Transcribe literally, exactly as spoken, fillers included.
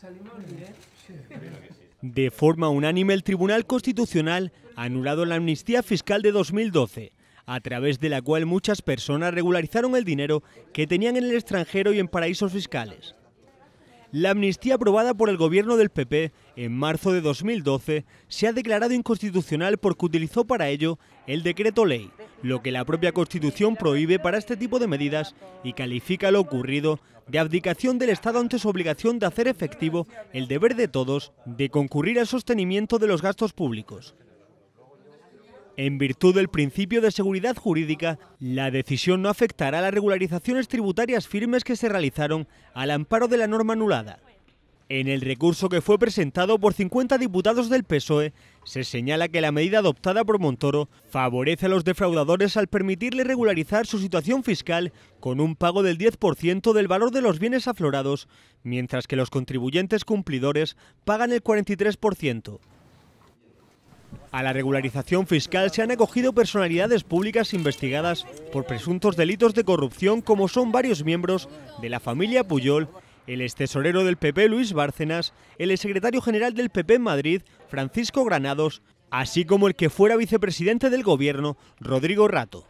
Salimos bien. De forma unánime, el Tribunal Constitucional ha anulado la amnistía fiscal de dos mil doce, a través de la cual muchas personas regularizaron el dinero que tenían en el extranjero y en paraísos fiscales. La amnistía aprobada por el Gobierno del P P en marzo de dos mil doce se ha declarado inconstitucional porque utilizó para ello el decreto ley, lo que la propia Constitución prohíbe para este tipo de medidas, y califica lo ocurrido de abdicación del Estado ante su obligación de hacer efectivo el deber de todos de concurrir al sostenimiento de los gastos públicos. En virtud del principio de seguridad jurídica, la decisión no afectará a las regularizaciones tributarias firmes que se realizaron al amparo de la norma anulada. En el recurso que fue presentado por cincuenta diputados del P S O E, se señala que la medida adoptada por Montoro favorece a los defraudadores al permitirle regularizar su situación fiscal con un pago del diez por ciento del valor de los bienes aflorados, mientras que los contribuyentes cumplidores pagan el cuarenta y tres por ciento. A la regularización fiscal se han acogido personalidades públicas investigadas por presuntos delitos de corrupción, como son varios miembros de la familia Puyol, el extesorero del P P Luis Bárcenas, el exsecretario general del P P en Madrid Francisco Granados, así como el que fuera vicepresidente del Gobierno Rodrigo Rato.